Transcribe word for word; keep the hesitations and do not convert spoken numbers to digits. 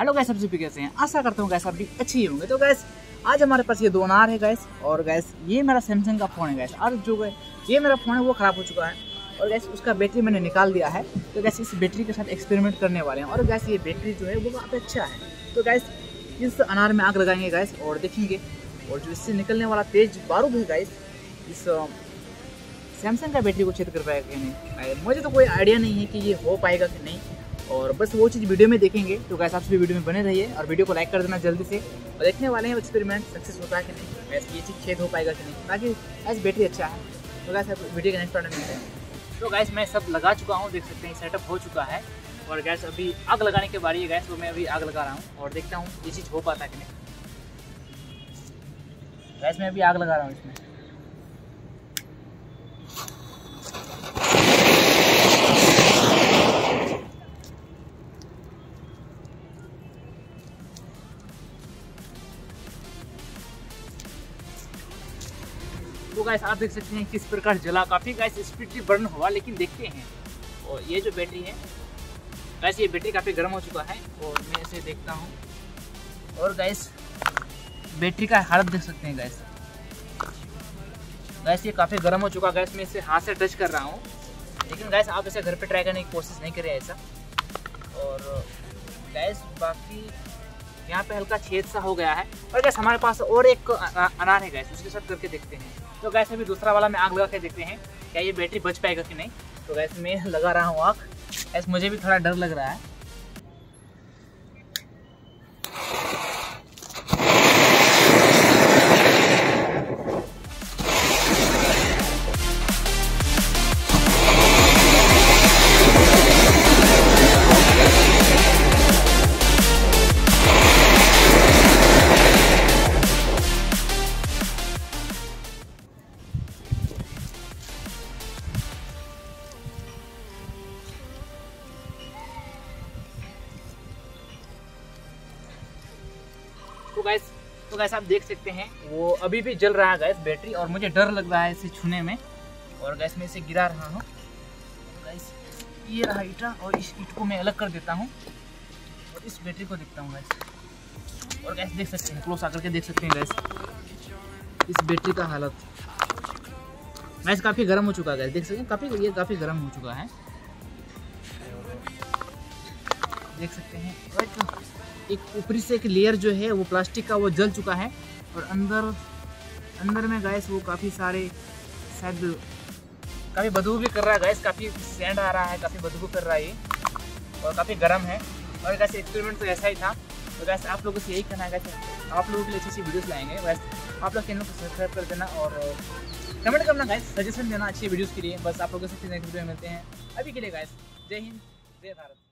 Hello guys, आप सभी कैसे हैं? आशा करता हूँ गाइस आप भी अच्छे ही होंगे। तो गाइस आज हमारे पास ये दो अनार है गाइस, और गाइस ये मेरा सैमसंग का फ़ोन है गाइस। और जो गए ये मेरा फ़ोन है वो ख़राब हो चुका है और गैस उसका बैटरी मैंने निकाल दिया है। तो गैस इस बैटरी के साथ एक्सपेरिमेंट करने वाले हैं और गैस ये बैटरी जो है वो काफ़ी अच्छा है। तो गैस इस अनार में आग लगाएंगे गैस और देखेंगे, और जो इससे निकलने वाला तेज बारूद है गैस इस सैमसंग का बैटरी को छेद कर पाएगा कि नहीं। मुझे तो कोई आइडिया नहीं है कि ये हो पाएगा कि नहीं, और बस वो चीज़ वीडियो में देखेंगे। तो गैस आप सभी वीडियो में बने रहिए और वीडियो को लाइक कर देना जल्दी से, और देखने वाले हैं एक्सपेरिमेंट सक्सेस होता है कि नहीं, गैस ये चीज़ छेद हो पाएगा कि नहीं। बाकी गैस बैटरी अच्छा है। तो गैस आप वीडियो के नेक्स्ट पार्ट में मिलते हैं। तो गैस मैं सब लगा चुका हूँ, देख सकते हैं सेटअप हो चुका है, और गैस अभी आग लगाने के बारे गैस वो मैं अभी आग लगा रहा हूँ और देखता हूँ ये चीज़ हो पाता है कि नहीं। गैस मैं अभी आग लगा रहा हूँ इसमें। तो गैस आप देख सकते हैं किस प्रकार जला, काफ़ी गैस स्पीडली बर्न हुआ, लेकिन देखते हैं। और ये जो बैटरी है गैस ये बैटरी काफ़ी गर्म हो चुका है, और मैं इसे देखता हूँ। और गैस बैटरी का हालत देख सकते हैं गैस, गैस ये काफ़ी गर्म हो चुका गैस। मैं इसे हाथ से टच कर रहा हूँ, लेकिन गैस आप इसे घर पे ट्राई करने की कोशिश नहीं करें ऐसा। और गैस बाकी यहाँ पे हल्का छेद सा हो गया है, और गैस हमारे पास और एक अनार है गैस, उसके साथ करके देखते हैं। तो गैस अभी दूसरा वाला में आग लगा के देखते हैं क्या ये बैटरी बच पाएगा कि नहीं। तो गैस मैं लगा रहा हूँ आग, गैस मुझे भी थोड़ा डर लग रहा है। तो गैस तो गैस आप देख सकते हैं वो अभी भी जल रहा है गैस बैटरी, और मुझे डर लग रहा है इसे छूने में। और गैस मैं इसे गिरा रहा हूँ, गैस ये रहा ईटा, और इस ईट को मैं अलग कर देता हूँ और इस बैटरी को देखता हूँ गैस। और गैस देख सकते हैं क्लोज आकर के देख सकते हैं गैस इस बैटरी का हालत, गैस काफ़ी गर्म हो चुका है गैस, देख सकते हैं काफ़ी ये काफ़ी गर्म हो चुका है, देख सकते हैं। एक ऊपरी से एक लेयर जो है वो प्लास्टिक का वो जल चुका है, और अंदर अंदर में गैस वो काफ़ी सारे शायद काफ़ी बदबू भी कर रहा है गैस, काफ़ी सेंड आ रहा है, काफ़ी बदबू कर रहा है ये, और काफ़ी गर्म है। और गैस एक्सपेरिमेंट तो ऐसा ही था। तो गैस आप लोगों से यही कहना है गैस, आप लोगों के लिए अच्छी अच्छी वीडियोज़ लाएंगे बस, आप लोग चैनल को सब्सक्राइब कर देना और कमेंट करना गैस, सजेशन देना अच्छी वीडियोज़ के लिए। बस आप लोगों से मिलते हैं अभी के लिए गैस। जय हिंद, जय भारत।